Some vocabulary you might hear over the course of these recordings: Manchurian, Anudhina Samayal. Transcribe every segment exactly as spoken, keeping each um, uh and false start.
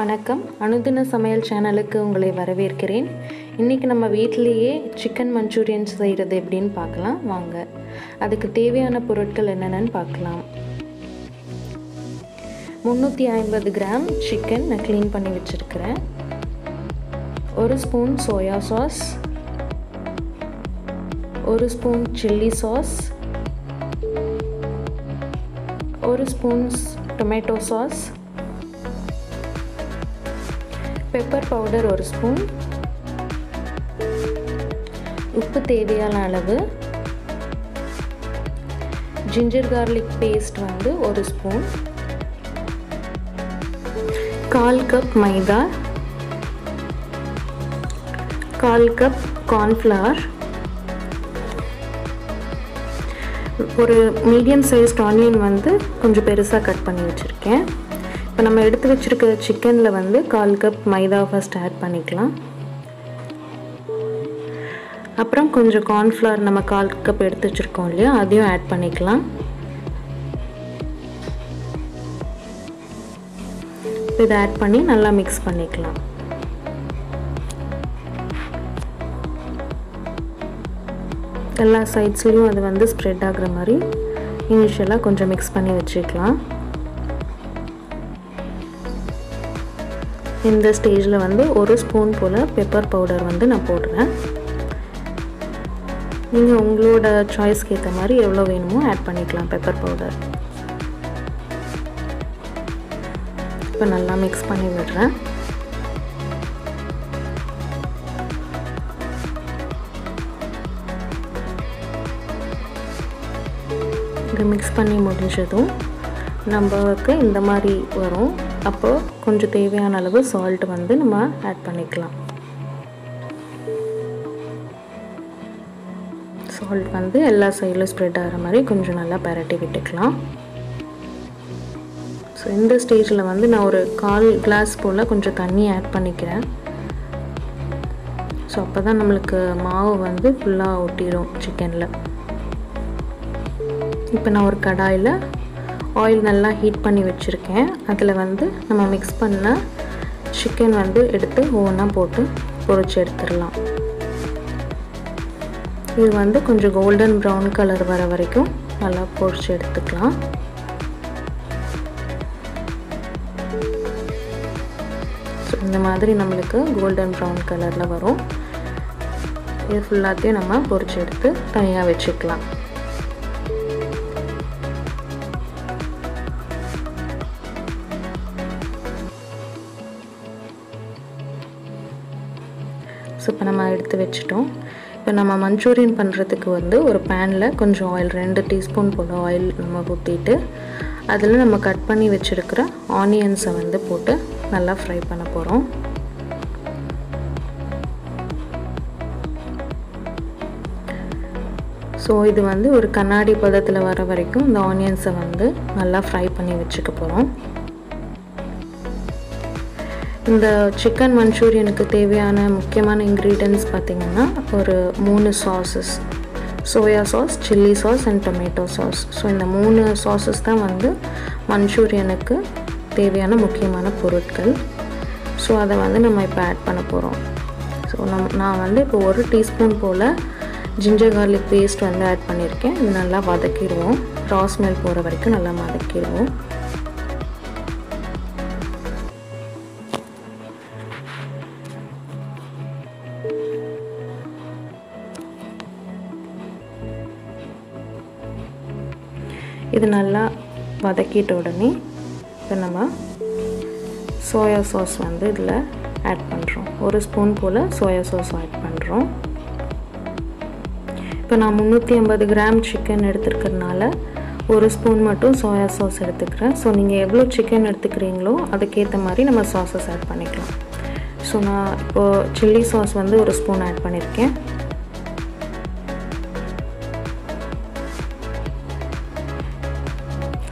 வணக்கம், அனுதின சமையல் சேனலுக்கு உங்களை வரவேற்கிறேன். இன்றைக்கி நம்ம வீட்டிலேயே சிக்கன் மஞ்சூரியன் செய்கிறது எப்படின்னு பார்க்கலாம் வாங்க. அதுக்கு தேவையான பொருட்கள் என்னென்னு பார்க்கலாம். முந்நூற்றி ஐம்பது கிராம் சிக்கன் நான் க்ளீன் பண்ணி வச்சுருக்கிறேன். ஒரு ஸ்பூன் சோயா சாஸ், ஒரு ஸ்பூன் சில்லி சாஸ், ஒரு spoon tomato sauce, pepper powder ஒரு ஸ்பூன், உப்பு தேவையான அளவு, ஜிஞ்சர் கார்லிக் பேஸ்ட் வந்து ஒரு ஸ்பூன், கால் கப் மைதா, கால் கப் கார்ன்ஃப்ளவர், ஒரு மீடியம் சைஸ்ட் ஆனியன் வந்து கொஞ்சம் பெருசாக கட் பண்ணி வச்சுருக்கேன். இப்போ நம்ம எடுத்து வச்சுருக்கிற சிக்கனில் வந்து கால் கப் மைதா ஃபஸ்ட் ஆட் பண்ணிக்கலாம். அப்புறம் கொஞ்சம் கார்ன்ஃப்ளவர் நம்ம கால் கப் எடுத்து வச்சுருக்கோம் இல்லையா, அதையும் ஆட் பண்ணிக்கலாம். இதை ஆட் பண்ணி நல்லா மிக்ஸ் பண்ணிக்கலாம். எல்லா சைட்ஸ்லேயும் அது வந்து ஸ்ப்ரெட் ஆகிற மாதிரி இனிஷியலாக கொஞ்சம் மிக்ஸ் பண்ணி வச்சுக்கலாம். இந்த ஸ்டேஜில் வந்து ஒரு ஸ்பூன் போல் பெப்பர் பவுடர் வந்து நான் போடுறேன். நீங்கள் உங்களோட சாய்ஸ்க்கு ஏற்ற மாதிரி எவ்வளோ வேணுமோ ஆட் பண்ணிக்கலாம் பெப்பர் பவுடர். இப்போ நல்லா மிக்ஸ் பண்ணி விடுறேன். இங்கே மிக்ஸ் பண்ணி முடிஞ்சதும் நம்மளுக்கு இந்த மாதிரி வரும். அப்போது கொஞ்சம் தேவையான அளவு சால்ட் வந்து நம்ம ஆட் பண்ணிக்கலாம். சால்ட் வந்து எல்லா சைடில் ஸ்ப்ரெட் ஆகிற மாதிரி கொஞ்சம் நல்லா பரட்டி விட்டுக்கலாம். ஸோ இந்த ஸ்டேஜில் வந்து நான் ஒரு கால் கிளாஸ் போல் கொஞ்சம் தண்ணி ஆட் பண்ணிக்கிறேன். ஸோ அப்போ தான் நம்மளுக்கு மாவு வந்து ஃபுல்லாக ஒட்டிடும் சிக்கனில். இப்போ நான் ஒரு கடாயில் ஆயில் நல்லா ஹீட் பண்ணி வச்சுருக்கேன். அதில் வந்து நம்ம மிக்ஸ் பண்ண சிக்கன் வந்து எடுத்து ஒவ்வொன்றா போட்டு பொரிச்சு எடுத்துடலாம். இது வந்து கொஞ்சம் கோல்டன் ப்ரௌன் கலர் வர வரைக்கும் நல்லா பொரிச்சு எடுத்துக்கலாம். ஸோ இந்த மாதிரி நம்மளுக்கு கோல்டன் ப்ரௌன் கலரில் வரும். இது ஃபுல்லாத்தையும் நம்ம பொரிச்சு எடுத்து தனியாக வச்சுக்கலாம். ஸோ இப்போ நம்ம எடுத்து வச்சுட்டோம். இப்போ நம்ம மஞ்சூரியன் பண்ணுறதுக்கு வந்து ஒரு பேனில் கொஞ்சம் ஆயில், ரெண்டு டீஸ்பூன் போல் ஆயில் நம்ம ஊற்றிட்டு அதில் நம்ம கட் பண்ணி வச்சுருக்கிற ஆனியன்ஸை வந்து போட்டு நல்லா ஃப்ரை பண்ண போகிறோம். ஸோ இது வந்து ஒரு கண்ணாடி பதத்தில் வர வரைக்கும் இந்த ஆனியன்ஸை வந்து நல்லா ஃப்ரை பண்ணி வச்சுக்க போகிறோம். இந்த சிக்கன் மஞ்சூரியனுக்கு தேவையான முக்கியமான இன்க்ரீடியன்ட்ஸ் பார்த்திங்கன்னா ஒரு மூணு sauces, soya sauce, chilli sauce and tomato sauce. So இந்த மூணு சாஸஸ் தான் வந்து மஞ்சூரியனுக்கு தேவையான முக்கியமான பொருட்கள். ஸோ அதை வந்து நம்ம இப்போ ஆட் பண்ண போகிறோம். ஸோ நம் நான் வந்து இப்போ ஒரு டீஸ்பூன் போல் ஜிஞ்சர் கார்லிக் பேஸ்ட் வந்து ஆட் பண்ணியிருக்கேன். இது நல்லா வதக்கிடுவோம். ரா ஸ்மெல் போகிற வரைக்கும் நல்லா வதக்கிடுவோம். இது நல்லா வதக்கிட்ட உடனே இப்போ நம்ம சோயா சாஸ் வந்து இதில் ஆட் பண்ணுறோம். ஒரு ஸ்பூன் போல் சோயா சாஸ் ஆட் பண்ணுறோம். இப்போ நான் முந்நூற்றி ஐம்பது கிராம் சிக்கன் எடுத்துருக்கிறதுனால ஒரு ஸ்பூன் மட்டும் சோயா சாஸ் எடுத்துக்கிறேன். ஸோ நீங்கள் எவ்வளோ சிக்கன் எடுத்துக்கிறீங்களோ அதுக்கேற்ற மாதிரி நம்ம சாஸஸ் ஆட் பண்ணிக்கலாம். ஸோ நான் இப்போது சில்லி சாஸ் வந்து ஒரு ஸ்பூன் ஆட் பண்ணியிருக்கேன்.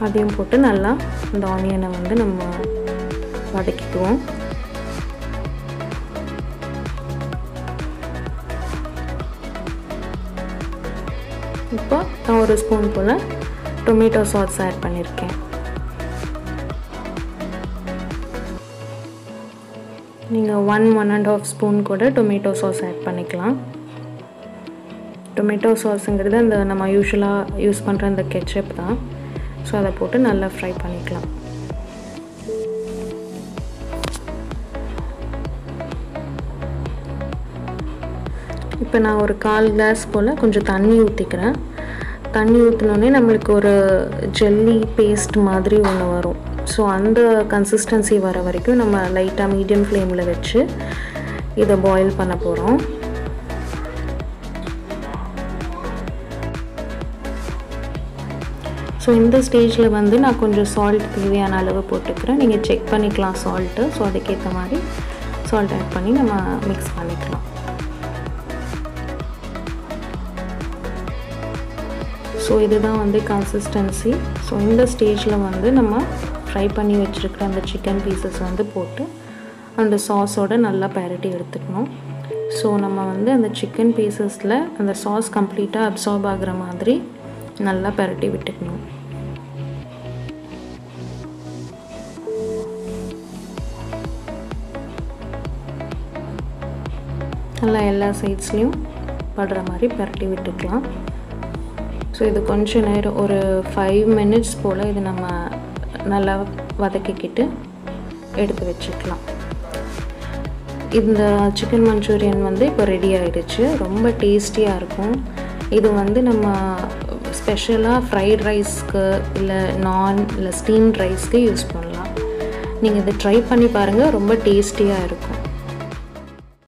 அதையும் போட்டு நல்லா இந்த ஆனியனை வந்து நம்ம வதக்கிக்குவோம். இப்போ நான் ஒரு ஸ்பூன் போல் டொமேட்டோ சாஸ் ஆட் பண்ணியிருக்கேன். நீங்கள் one one and half spoon கூட டொமேட்டோ சாஸ் ஆட் பண்ணிக்கலாம். டொமேட்டோ சாஸுங்கிறது அந்த நம்ம யூஸ்வலாக யூஸ் பண்ணுற அந்த கெட்சப் தான். ஸோ அதை போட்டு நல்லா ஃப்ரை பண்ணிக்கலாம். இப்போ நான் ஒரு கால் கிளாஸ் போல் கொஞ்சம் தண்ணி ஊற்றிக்கிறேன். தண்ணி ஊற்றினோடனே நம்மளுக்கு ஒரு ஜெல்லி பேஸ்ட் மாதிரி ஒன்று வரும். ஸோ அந்த கன்சிஸ்டன்சி வர வரைக்கும் நம்ம லைட்டாக மீடியம் ஃப்ளேமில் வச்சு இதை பாயில் பண்ண போகிறோம். ஸோ இந்த ஸ்டேஜில் வந்து நான் கொஞ்சம் சால்ட் தேவையான அளவு போட்டுக்கிறேன். நீங்கள் செக் பண்ணிக்கலாம் சால்ட்டு. ஸோ அதுக்கேற்ற மாதிரி சால்ட் ஆட் பண்ணி நம்ம மிக்ஸ் பண்ணிக்கலாம். ஸோ இதுதான் வந்து கன்சிஸ்டன்சி. ஸோ இந்த ஸ்டேஜில் வந்து நம்ம ஃப்ரை பண்ணி வச்சுருக்கிற அந்த சிக்கன் பீசஸ் வந்து போட்டு அந்த சாஸோடு நல்லா பரட்டி எடுத்துக்கணும். ஸோ நம்ம வந்து அந்த சிக்கன் பீசஸில் அந்த சாஸ் கம்ப்ளீட்டாக அப்சார்ப் ஆகிற மாதிரி நல்லா பரட்டி விட்டுக்கணும். நல்லா எல்லா சைட்ஸ்லையும் படுற மாதிரி பரட்டி விட்டுக்கலாம். ஸோ இது கொஞ்சம் நேரம் ஒரு ஃபைவ் மினிட்ஸ் போல் இது நம்ம நல்லா வதக்கிக்கிட்டு எடுத்து வச்சுக்கலாம். இந்த சிக்கன் மஞ்சூரியன் வந்து இப்போ ரெடி ஆகிடுச்சு. ரொம்ப டேஸ்டியாக இருக்கும். இது வந்து நம்ம ஸ்பெஷலாக ஃப்ரைட் ரைஸ்க்கு இல்லை நான் இல்லை ஸ்டீம்ட் ரைஸ்க்கு யூஸ் பண்ணலாம். நீங்கள் இதை ட்ரை பண்ணி பாருங்கள். ரொம்ப டேஸ்டியாக இருக்கும்.